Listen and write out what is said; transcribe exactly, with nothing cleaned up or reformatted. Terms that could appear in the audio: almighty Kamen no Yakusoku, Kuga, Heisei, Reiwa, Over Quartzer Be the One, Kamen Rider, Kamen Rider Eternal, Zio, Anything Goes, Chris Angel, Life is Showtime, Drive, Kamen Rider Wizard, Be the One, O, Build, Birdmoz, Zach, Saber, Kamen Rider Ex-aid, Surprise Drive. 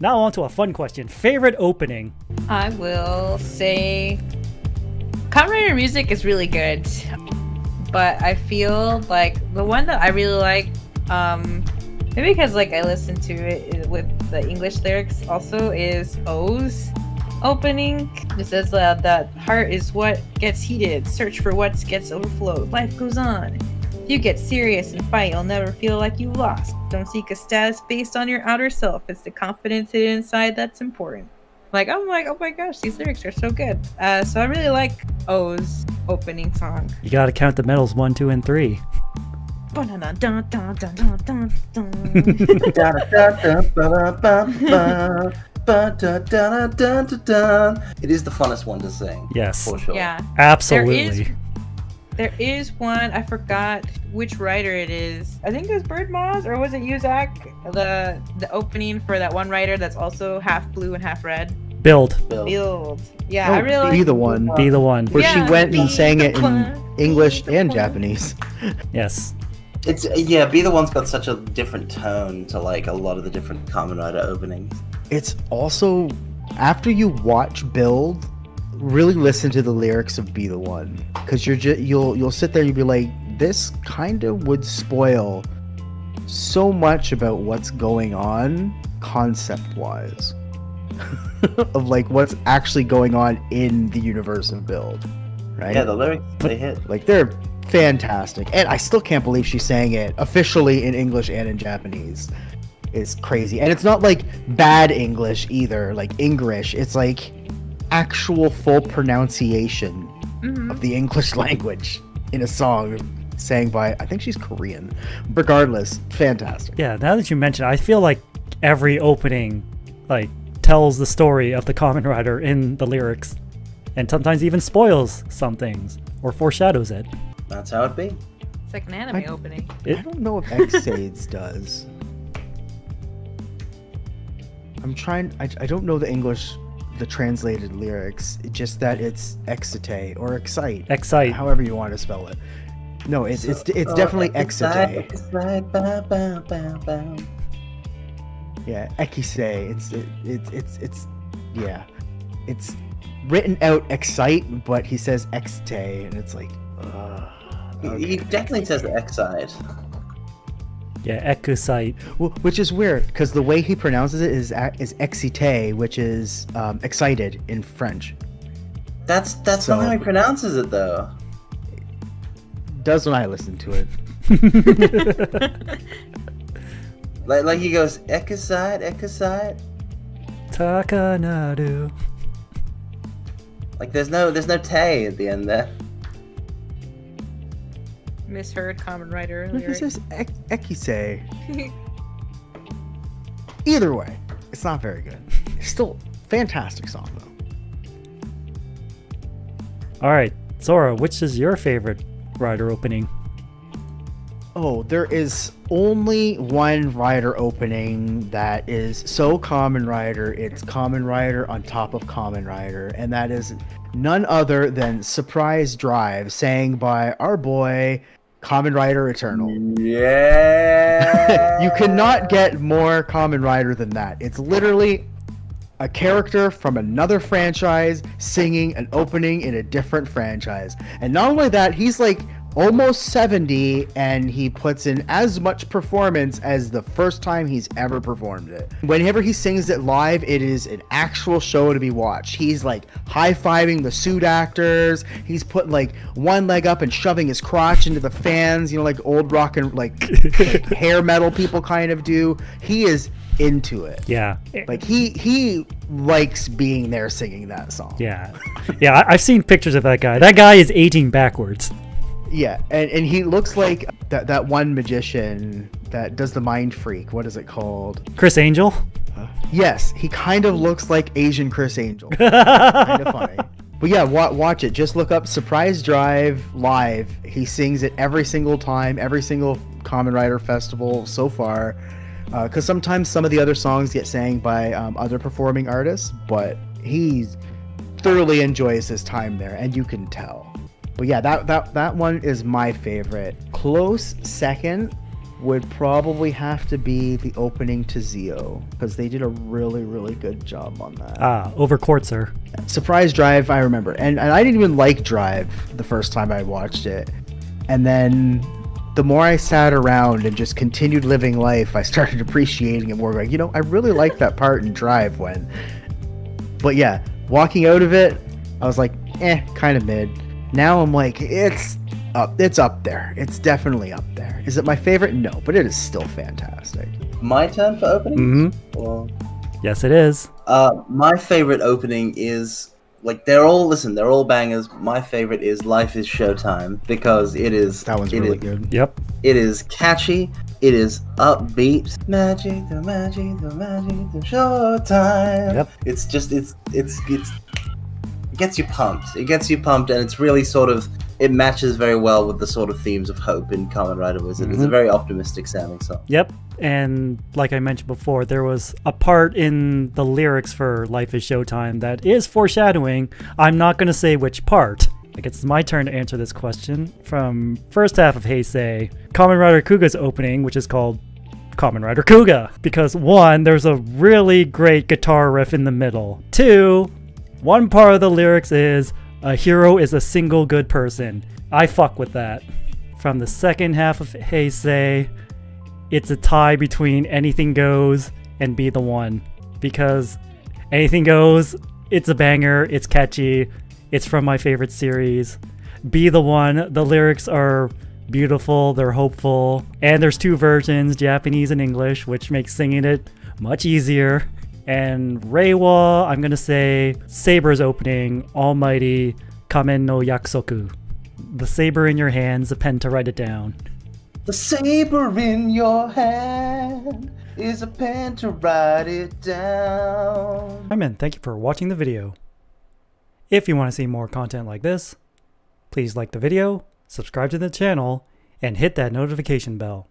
Now on to a fun question. Favorite opening? I will say Kamen Rider music is really good, but I feel like the one that I really like, um, maybe because like I listen to it with the English lyrics also, is O's opening. It says uh, that heart is what gets heated, search for what gets overflowed, life goes on. If you get serious and fight, you'll never feel like you lost. Don't seek a status based on your outer self. It's the confidence hidden inside that's important. Like, I'm like, oh my gosh, these lyrics are so good. Uh, so I really like O's opening song. You gotta count the medals, one, two, and three. It is the funnest one to sing. Yes. For sure. Yeah. Absolutely. There is one, I forgot which writer it is. I think it was Birdmoz, or was it you, Zach? The the opening for that one writer that's also half blue and half red. Build. Build. Build. Yeah, no, I really Be like the One. Be the One. Where yeah, she went and sang it in English and Japanese. Yes. It's yeah, Be the One's got such a different tone to like a lot of the different Kamen Rider openings. It's also, after you watch Build, really listen to the lyrics of Be the One, because you're just you'll you'll sit there, you'll be like, this kind of would spoil so much about what's going on concept wise of like what's actually going on in the universe of Build, right? Yeah, the lyrics they hit, like, they're fantastic, and I still can't believe she sang it officially in English and in Japanese. It's crazy, and it's not like bad English either, like English. It's like actual full pronunciation mm-hmm. of the English language in a song sang by, I think she's Korean. Regardless, fantastic. Yeah, now that you mention it, I feel like every opening like tells the story of the Kamen Rider in the lyrics, and sometimes even spoils some things or foreshadows it. That's how it be. It's like an anime I, opening. It, I don't know if Ex-Aid's does. I'm trying, I, I don't know the English, the translated lyrics, just that it's Exite or Excite, Excite, however you want to spell it. No, it's so, it's it's oh, definitely Exite. Yeah, Ekise. It's it, it, it's it's yeah, it's written out Excite, but he says Exite, and it's like. Uh, okay. He definitely says Excite. Yeah, Ekusite. Well, which is weird, because the way he pronounces it is is excité, which is um, excited in French. That's that's so, not how he pronounces it, though. Does when I listen to it. like like he goes Ekusite, Ekusite. Takanadu. Like there's no there's no tay at the end there. Misheard Kamen Rider earlier. This is Ekise. Either way, it's not very good. It's still a fantastic song, though. All right, Sora, which is your favorite rider opening? Oh, there is only one rider opening that is so Kamen Rider. It's Kamen Rider on top of Kamen Rider, and that is none other than Surprise Drive, sang by our boy Kamen Rider Eternal. Yeah. You cannot get more Kamen Rider than that. It's literally a character from another franchise singing an opening in a different franchise. And not only that, he's like almost seventy, and he puts in as much performance as the first time he's ever performed it. Whenever he sings it live, it is an actual show to be watched. He's like high-fiving the suit actors. He's putting like one leg up and shoving his crotch into the fans, you know, like old rock and like, like hair metal people kind of do. He is into it. Yeah, like he he likes being there singing that song. Yeah. Yeah, I've seen pictures of that guy. That guy is aging backwards. Yeah, and, and he looks like that, that one magician that does the mind freak. What is it called? Chris Angel? Huh? Yes, he kind of looks like Asian Chris Angel. Kind of funny. But yeah, wa watch it. Just look up Surprise Drive live. He sings it every single time, every single Kamen Rider festival so far. Because uh, sometimes some of the other songs get sang by um, other performing artists, but he thoroughly enjoys his time there, and you can tell. But yeah, that, that, that one is my favorite. Close second would probably have to be the opening to Zio, because they did a really, really good job on that. Ah, over Quartzer. Surprise Drive, I remember. And, and I didn't even like Drive the first time I watched it. And then the more I sat around and just continued living life, I started appreciating it more. Like, you know, I really like that part in Drive when... But yeah, walking out of it, I was like, eh, kind of mid. Now I'm like, it's... Up. It's up there. It's definitely up there. Is it my favorite? No, but it is still fantastic. My turn for opening? Mm-hmm. Or... Yes, it is. Uh, my favorite opening is, like, they're all, listen, they're all bangers. My favorite is Life is Showtime, because it is... That one's really is, good. Yep. It is catchy. It is upbeat. Magic, the magic, the magic, the showtime. Yep. It's just, it's, it's, it's, it gets you pumped. It gets you pumped, and it's really sort of... It matches very well with the sort of themes of hope in Kamen Rider Wizard. Mm-hmm. It's a very optimistic sounding song. Yep. And like I mentioned before, there was a part in the lyrics for Life is Showtime that is foreshadowing. I'm not going to say which part. I guess it's my turn to answer this question. From first half of Heisei, Kamen Rider Kuga's opening, which is called Kamen Rider Kuga. Because one, there's a really great guitar riff in the middle. Two, one part of the lyrics is... A hero is a single good person. I fuck with that. From the second half of Heisei, it's a tie between Anything Goes and Be the One. Because Anything Goes, it's a banger, it's catchy, it's from my favorite series. Be the One, the lyrics are beautiful, they're hopeful. And there's two versions, Japanese and English, which makes singing it much easier. And Reiwa, I'm gonna say Saber's opening, Almighty Kamen no Yakusoku. The saber in your hands, a pen to write it down. The saber in your hand is a pen to write it down. I mean, thank you for watching the video. If you want to see more content like this, please like the video, subscribe to the channel, and hit that notification bell.